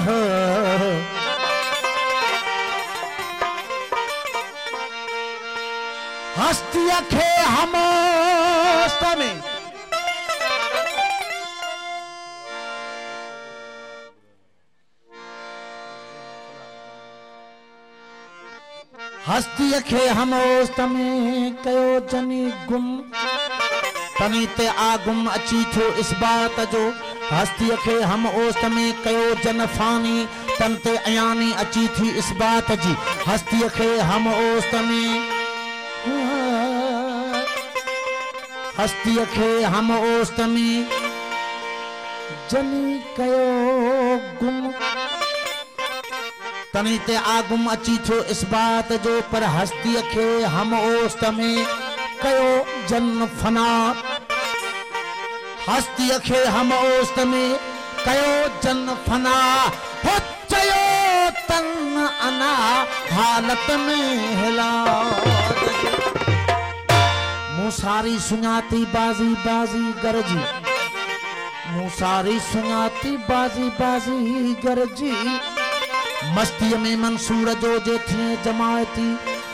हस्ती अखे हम में हस्ती अखे हम में कयो जनी गुम तनी ते आगुम अची थो इस बात जो हस्तीअ खे हम ओस्त में कयो जन फानी तन ते अयानी अची थी इस बात जी हस्तीअ खे हम ओस्त में हस्तीअ खे हम ओस्त में जनी कयो गुम तनी ते आगुम अची थो इस बात जो पर हस्तीअ खे हम ओस्त में कयो जन फना हस्तीअ खे हम ओस्त में कयो जन फना हो चयो तन अना हालत में हिला मूं सारी सुञाती बाजी बाजी गरजी मूं सारी सुञाती बाजी बाजी गरजी मस्तीअ में मंसूर जो जे थिए जमाए थी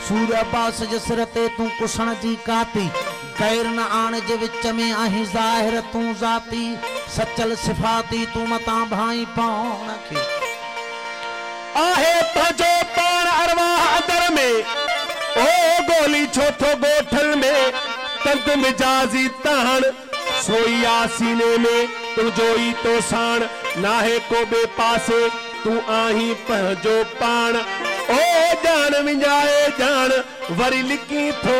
सूर अब्बास जे सिर ते तूं कुसण जी काती गैर न आने जे विच में आही जाहिर तू जाती सचल सिफाती तू मता भाई पाण के आहे तुझो पाण अरवाह अंदर में ओ गोली छोथो गोठल में तंत मिजाजी ताण सोई आ सीने में तुझो ही तो साण नाहे को बे पासे तू आही पहजो पाण ओ जान मिजाए जान वरी लिकी थो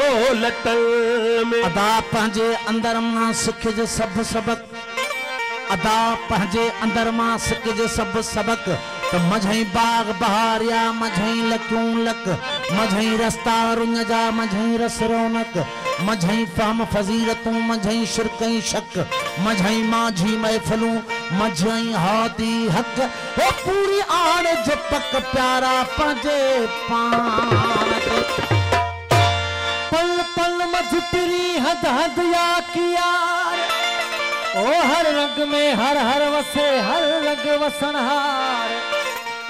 लटल में अदा पंहिंजे अंदर मां सिखजे सब सबक अदा पंहिंजे अंदर मां सिखजे सब सबक त मझई बाग बहारिया मझई लकूं लक मझई रस्ता रुंग जा मझई रस रौनक मझई फाम फजीरतू मझई शिरकई शक मझई माझी महफलू मझई हादी हक ओ पूरी आड़ जपक प्यारा पंजे पांत पल पल मधुपरी हद हद या किया ओ हर रंग में हर हर वसे हर रंग वसनहार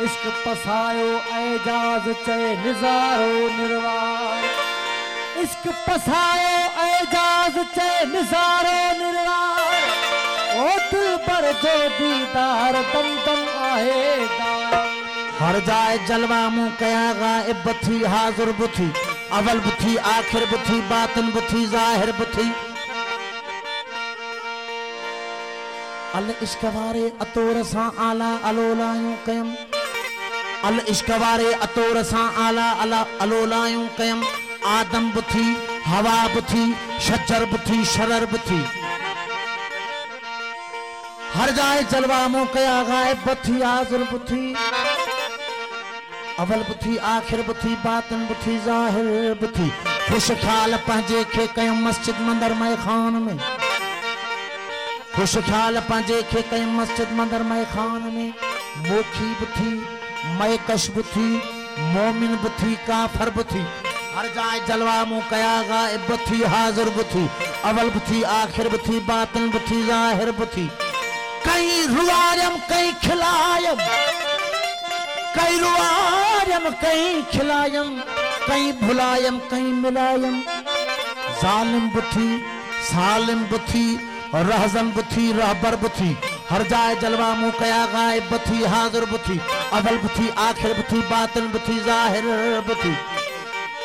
इश्क पसायो एजाज चए निजारो निर्वार इश्क पसायो एजाज चे निजारो निर्वार ओ दिल पर जो दीदार दम दम आहे दार हर जाए जलवा मु कया गायब थी हाजिर बुथी अवल बुथी आखिर बुथी बातन बुथी जाहिर बुथी अल इश्क वारे अतोर सा आला अलोलायूं कयम अल इश्क वारे अतोर सा आला अला अलोलायूं कयम आदम बुथी हवा बुथी शजर बुथी शरर बुथी हर जाए जलवा मु कया गायब बुथी आजुर बुथी अवल बुथी आखिर बुथी बातन बुथी जाहिर बुथी खुश ख्याल पंहिंजे खे कयो मस्जिद मंदर में खान में खुश ख्याल पंहिंजे खे कयो मस्जिद मंदर में खान में मोखी बुथी मयकश बुथी मोमिन बुथी काफर बुथी हर जाए जलवा मु कया गायब बुथी हाजिर बुथी अवल बुथी आखिर बुथी बातन बुथी जाहिर बुथी कई रुआरम कई खिलायम कई रुआरम कई खिलायम कई भुलायम कई मिलायम जालिम बुथी सालिम बुथी रहजन बुथी रहबर बुथी हर जाए जलवा मु कया गायब बुथी हाजिर बुथी अवल बुथी आखिर बुथी बातन बुथी जाहिर बुथी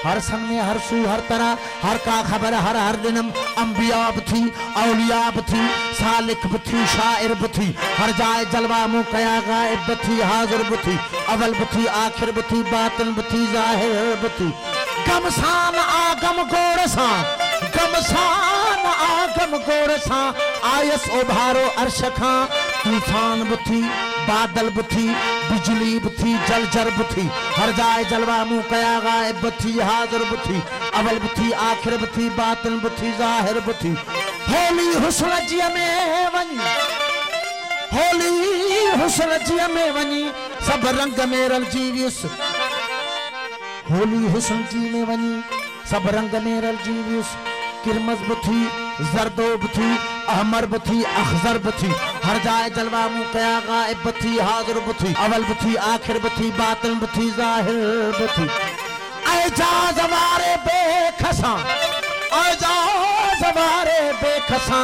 हर संग में हर सू हर तरह हर का खबर हर हर दिनम अंबिया बुथी औलिया बुथी सालिक बुथी शायर बुथी हर जाए जलवा मु कया गायब बुथी हाजिर बुथी अवल बुथी आखिर बुथी बातन बुथी जाहिर बुथी गमसान आगम गोरसा गमसान आगम गोरसा आयस उभारो अर्श खां तूफान बुथी बादल बुथी बिजली बुथी जलजर बुथी हर जाए जलवा मु कया गायब बुथी हाजिर बुथी अवल बुथी आखिर बुथी बातन बुथी जाहिर बुथी होली हुस्न जी में वनी होली हुस्न जी में वनी सब रंग में रलजी वियुसि होली हुस्न जी में वनी सब रंग में रलजी वियुसि किरमस बुथी जरदोब थी, अहमर थी, अखजर थी, हर जाए जलवा मुँह कया गायब थी, हाजिर थी, अवल थी, आखिर थी, बातिन थी, जाहिर थी। एजाज हमारे बेखसा, एजाज हमारे बेखसा,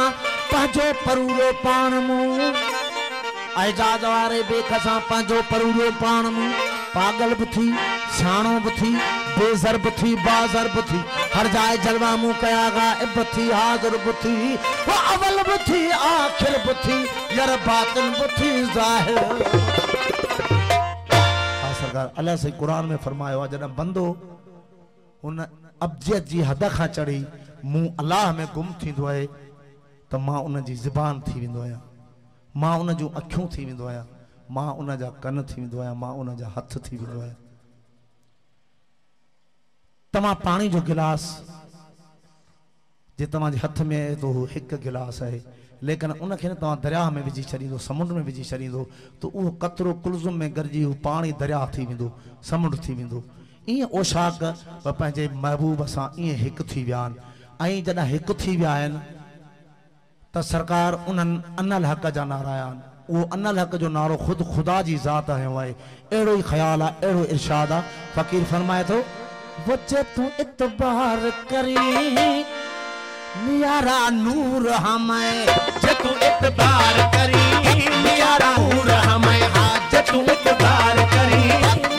पंजो परूरो पान मुँह। एजाज हमारे बेखसा, पंजो परूरो पान मुँह। पागल भी थी, सियाणो भी थी, बेजर भी थी, बाजर भी थी, हर जाए जलवा मुँह कया गायब थी, हाजिर भी थी, वो अवल भी थी, आखिर भी थी, यार बातिन भी थी, जाहिर। हाँ सरकार अल्लाह से कुरान में फरमाया जना बंदो उन अब्जियत जी हद खां चढ़ी मुँह अल्लाह में गुम थींदो आहे तो मां उन जी ज़बान थी वेंदो आहियां, मां उन जूं अखियूं थी वेंदो आहियां, मां उन जा कन थी वेंदो आहियां, मां उन जा हथ थी वेंदो आहियां। तमा पानी जो गिलास जो तुम्हारे हथ में तो एक गिलास है लेकिन उनके तुम दरिया में विझी छो, समुंड में विझी छो तो वो कतरो कुलजुम में गरजी पानी दरिया थी वो, समुंड थी वो। ये ओशाक पैं महबूब से ये एक थी वह जदा एक थी वह तो सरकार उन अनल हक जा नारा आन। वो अनल हक जो नारो खुद खुदा की जात आयो है। अड़ो ही ख्याल है, अड़ो इर्शाद है। फकीर फरमाए तो बच्चे तू इतबार करी नियारा नूर हमें, जे तू इतबार करी नियारा नूर हमें, हाँ जे तू इतबार करी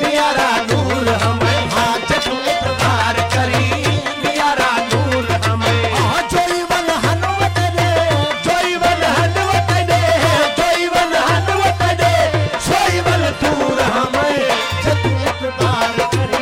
नियारा नूर हमें, हाँ जे तू इतबार करी नियारा नूर हमें। जोईवन हनुवत दे, जोईवन हनुवत दे, जोईवन हनुवत दे, जोईवन नूर हमें, जे तू इतबार करी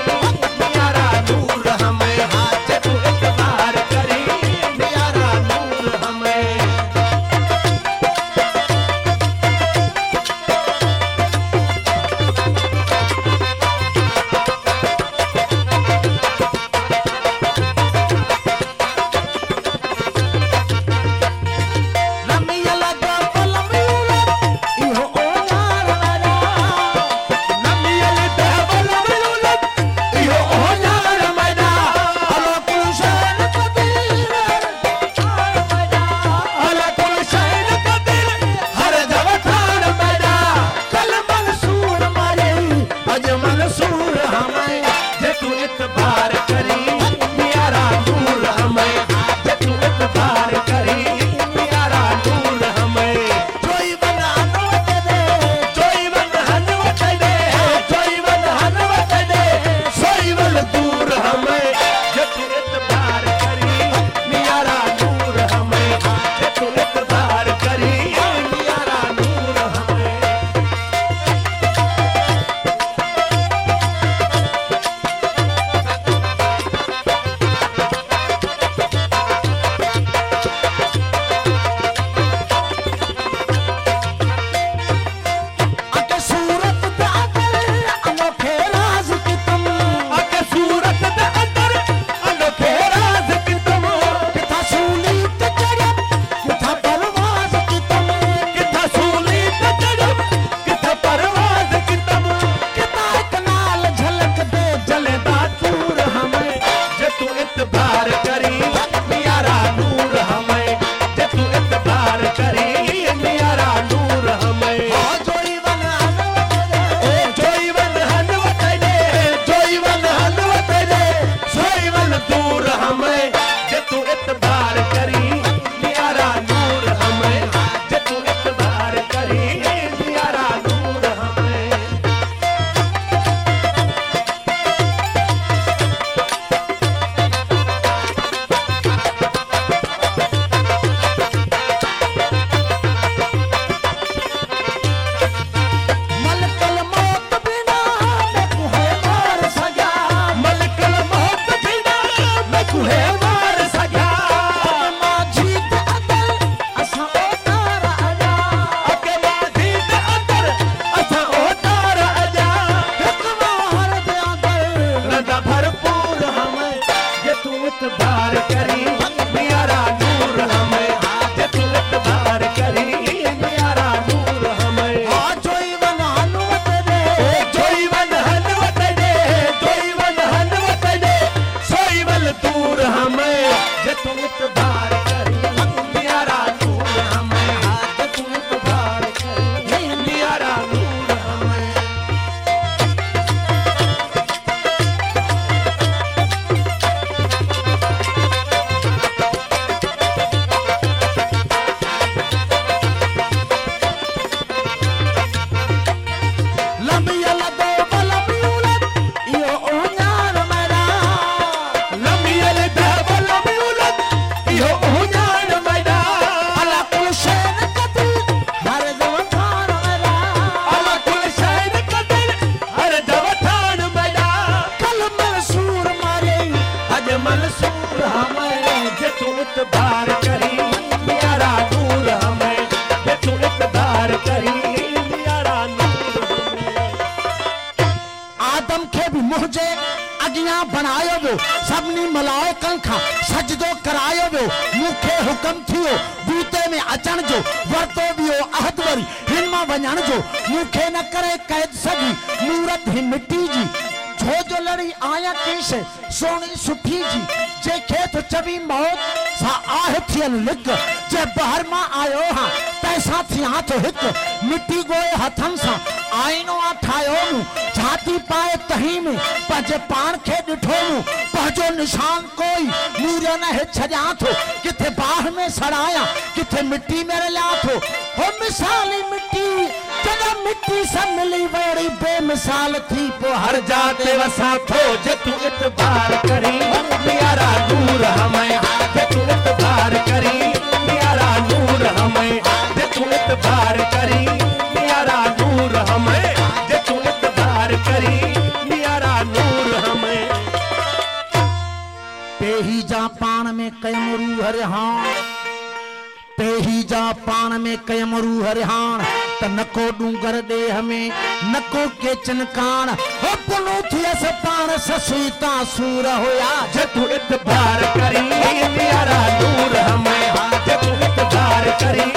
इतबार करी न्यारा नूर हमें, ये तू इतबार करी न्यारा नूर हमें। आदम के भी मुझे अगिया बनायो वो, सबनी मलाओ कंखा सजदो करायो वो, मुखे हुक्म थियो बूते में अचण जो, वर्तो वियो अहद वरी हिन मां वञण जो, मुखे न करे कैद सगी मूरत ही मिट्टी जी, जो जो लड़ी आया कैसे सोनी सुठी जी, जे खेत चवी मौत सा आह थियल लिक, जे बाहर मां आयो हां पैसा थिया तो हिक, मिट्टी गोए हथन सा आईनो आ ठायो मु, छाती पाए तही में पजे पान के डिठो मु, पजो निशान कोई मूर्या न है छजा थो, किथे बाह में सड़ाया किथे मिट्टी में रला थो, हो मिसाली मिट्टी जदा मिट्टी से मिली बड़ी बेमिसाल थी पो, हर जाते वसा थो जे तू इतबार करी न्यारा नूर हमें, जे तू इतबार करी न्यारा नूर हमें, जे तू इतबार करी न्यारा नूर हमें, जे तू इतबार करी न्यारा नूर हमें। पेही जा पान में कयम रूहर हां, पेही जा पान में कयम रूहर हान, त नको डूंगर देह में नको केचन कान, हो पुनु थियस पान ससुता सूर होया, जे तू इतबार करी न्यारा नूर हमें, जे तू इतबार करी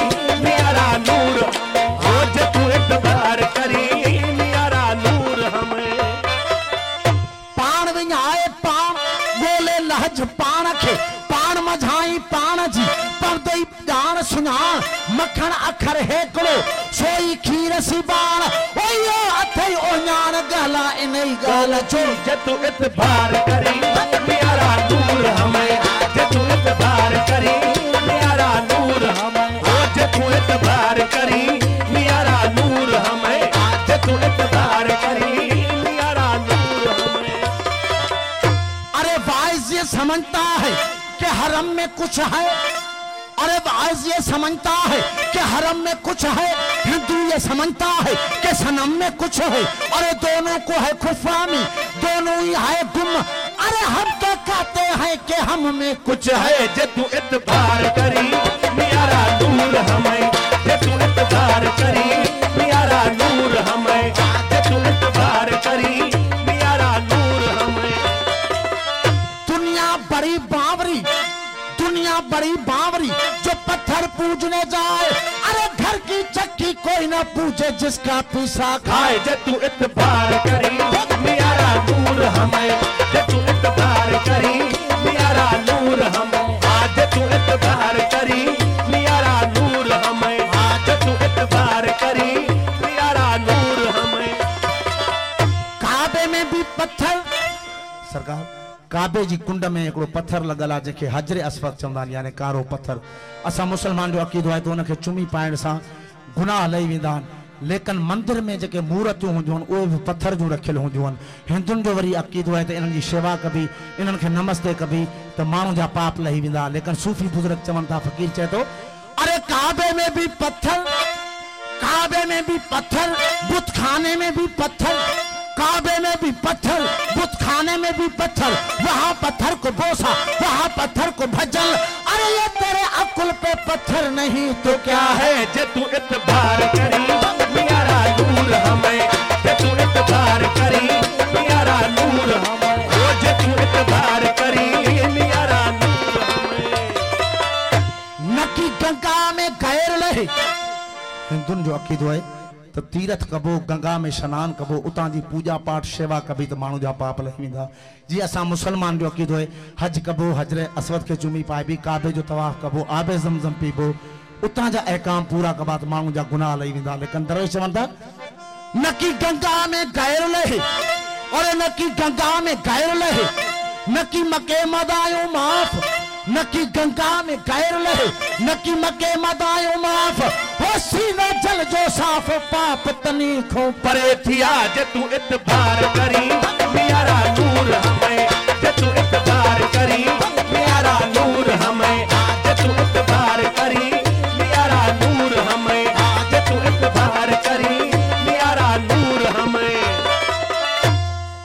न्यारा नूर, हो जे तू इतबार करी न्यारा नूर हमें। पान विञाए पान बोले लहज पान के, पान मझाई पान जी परदई जान सुना, मखन अखर है करो सोई खीर सिबान, ओयो अथई ओञान गला इनई गल जो, जे तू इतबार करी न्यारा नूर हमें, जे तू इतबार करी न्यारा नूर हमें, जे तू इतबार करी न्यारा नूर हमें, जे तू इतबार करी न्यारा नूर हमें। अरे वाइज ये समझता है कि हरम में कुछ है, अरे वाइज ये समझता है कि हरम में कुछ है, हिंदू ये समझता है कि सनम में कुछ है, अरे दोनों को है खुफामी दोनों ही है गुम, अरे हम तो कहते हैं कि हम में कुछ है, जे तू इतबार करी न्यारा नूर हमें, जे तू इतबार करी न्यारा नूर हमें, जे तू इतबार करी न्यारा नूर हमें। दुनिया बड़ी बावरी, दुनिया बड़ी बावरी, जो पत्थर पूजने जाए, अरे घर की चक्की कोई ना पूजे जिसका पीसा खाए, जे तू इतबार करी न्यारा नूर हमें, जे तू इतबार करी न्यारा नूर हमें, जे तू इतबार करी न्यारा नूर हमें, जे तू इतबार करी न्यारा नूर हमें। काबे में भी पत्थर सरकार, काबे जी कुंड में एक पत्थर लगल है जैसे हजरे असफत चवन, यानी कारो पत्थर, अस मुसलमान जो अकीदो है तो उनके चुमी पायण से गुनाह लई वा, लेकिन मंदिर में जो मूर्तू होंदियों उहे भी पत्थर जो रखल होंदियों, हिंदुन जो वरी अकीदो है तो इनकी शेवा कभी, इनन के नमस्ते कभी, तो मानू जा पाप लही वा, लेकिन सूफी बुजुर्ग चवन था, फकीर चए तो अरे काबे में भी पत्थर, काबे में भी पत्थर, बुत खाने में भी पत्थर, काबे में भी पत्थर, बुत खाने में भी पत्थर, वहाँ पत्थर को बोसा वहाँ पत्थर को भजल, अरे ये तेरे अकुल पे पत्थर नहीं तो क्या है, जे तू इतबार करी न्यारा नूर हमें, जे तू इतबार करी न्यारा नूर हमें, जे तू इतबार करी न्यारा नूर हमें। नकी गंगा में गैर लहे, हिंदुन जो अकीदो है तो तीर्थ कबो, गंगा में स्नान कबो, उतां जी पूजा पाठ शेवा कबी तो मानू जा पाप लही वा, जी असा मुसलमान जो अकीदो है हज कबो, हजरे असवद के चुमी पाइबी, काबे जो तवाफ कबो, आबे जमजम पीबो, उतां जा अहकाम पूरा कबा तो मानू जा गुनाह लही वा, लेकिन दरवेश चवन था नकी गंगा में गैर लहे, और नकी गंगा में गैर लहे, नकी मके मदायो माफ, नकी गंगा में गैर लहे, नकी मके मदायो माफ, हो सीना जल जो साफ पाप तनी खो परे थिया, जे तू इतबार करी न्यारा नूर हमें, जे तू इतबार करी न्यारा नूर हमें, जे तू इतबार करी न्यारा नूर हमें, जे तू इतबार करी न्यारा नूर हमें।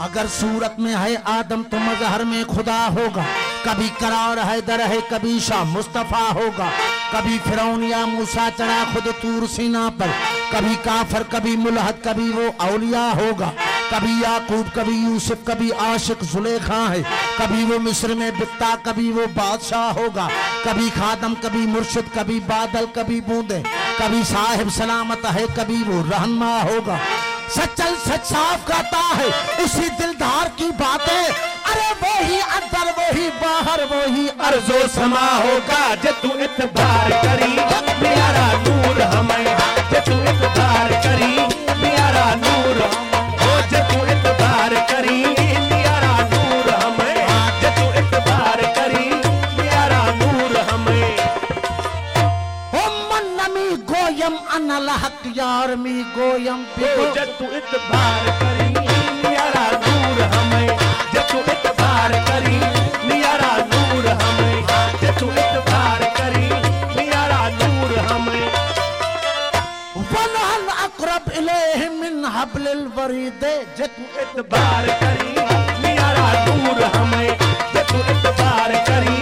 अगर सूरत में है आदम तो मजहर में खुदा होगा, कभी करार हैदर है कभी शाह मुस्तफ़ा होगा, कभी फिरौन या मूसा चढ़ा खुद तूर सीना पर, कभी काफर कभी मुलहद कभी वो औलिया होगा, कभी याकूब कभी यूसुफ कभी आशिक जुलेखा है, कभी वो मिस्र में बिकता कभी वो बादशाह होगा, कभी खादम कभी मुर्शिद कभी बादल कभी बूंदे, कभी साहिब सलामत है कभी वो रहनुमा होगा। सचल सच साफ कहता है उसी दिलदार की बातें, अरे वो ही अंदर वो ही बाहर वो ही अर्जो समा होगा। जतू इतबार करी न्यारा नूर हमें, जतू इतबार करी न्यारा नूर, ओ जतू इतबार करी न्यारा नूर हमें, जतू इतबार करी न्यारा नूर हमें। उम्मन नमी गोयम अनल हक यार मी गोयम, ओ जतू इतबार करी न्यारा नूर हमें, जतू इतबार करी न्यारा नूर हमें, जतू इतबार करी न्यारा नूर हमें। वनहल अक़रब इलैहि मिन हब्लिल वरीद, जतू इतबार करी न्यारा नूर हमें, जतू इतबार करी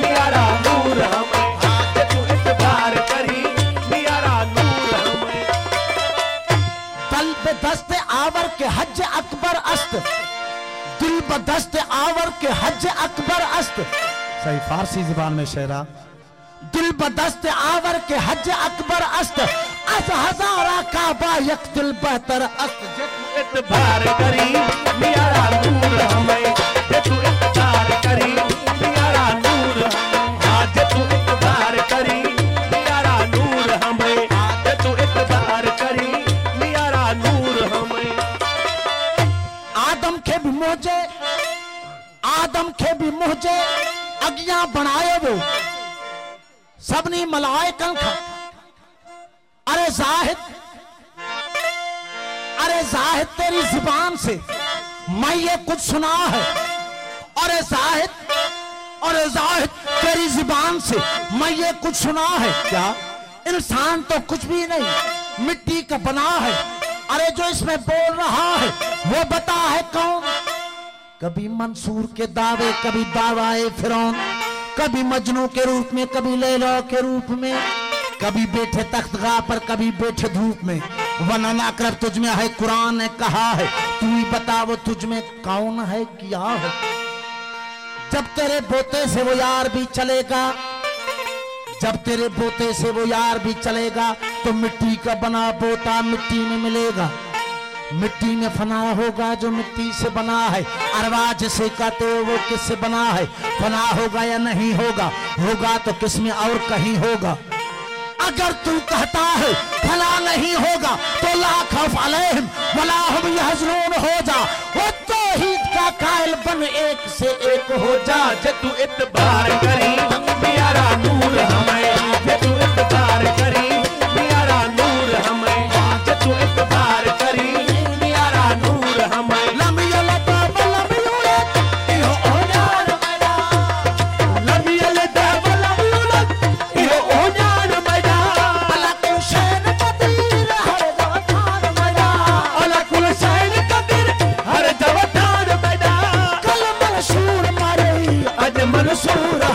न्यारा नूर हमें, जतू इतबार करी न्यारा नूर हमें। तल पे दस्ते आवर के हज अकबर अस्त, दिल बदस्त आवर के हज अकबर अस्त। सही फारसी जुबान में शेरा, दिल बदस्त आवर के हज अकबर अस्त, अस हजारा का बायक दिल बेहतर अस्त। जतू इतबार करी न्यारा नूर हमें, जतू इतबार करी न्यारा नूर, जतू इतबार करी न्यारा नूर हमें, जतू इतबार करी न्यारा नूर हमें। आदम के भी मुझे आदम के भी मुझे अगिया बनाए वो सबनी मलायकन खा। अरे जाहिद तेरी जुबान से मैं ये कुछ सुना है, अरे जाहिद तेरी जुबान से मैं ये कुछ सुना है। क्या इंसान तो कुछ भी नहीं मिट्टी का बना है, अरे जो इसमें बोल रहा है वो बता है कौन। कभी मंसूर के दावे कभी दावाए फिरौन, कभी मजनू के रूप में कभी लैला के रूप में, कभी बैठे तख्तगाह पर कभी बैठे धूप में। वरना ना कर तुझ में है कुरान ने कहा है, तू ही बता वो तुझ में कौन है क्या है। जब तेरे बोते से वो यार भी चलेगा, जब तेरे बोते से वो यार भी चलेगा, तो मिट्टी का बना बोता मिट्टी में मिलेगा, मिट्टी में फना होगा जो मिट्टी से बना है। अरवा जिसे कहते हो वो किससे बना है, फना होगा या नहीं होगा, होगा तो किस में और कहीं होगा। अगर तू कहता है फला नहीं होगा तो ला खौफ अलैहिम वला हुम यहज़नून हो जा, वो तौहीद का कायल बन एक से एक हो जा। जतू इतबार करी न्यारा नूर हमें, जतू इतबार करी न्यारा नूर हमें, जतू इतबार करी न्यारा नूर हमें। सूरा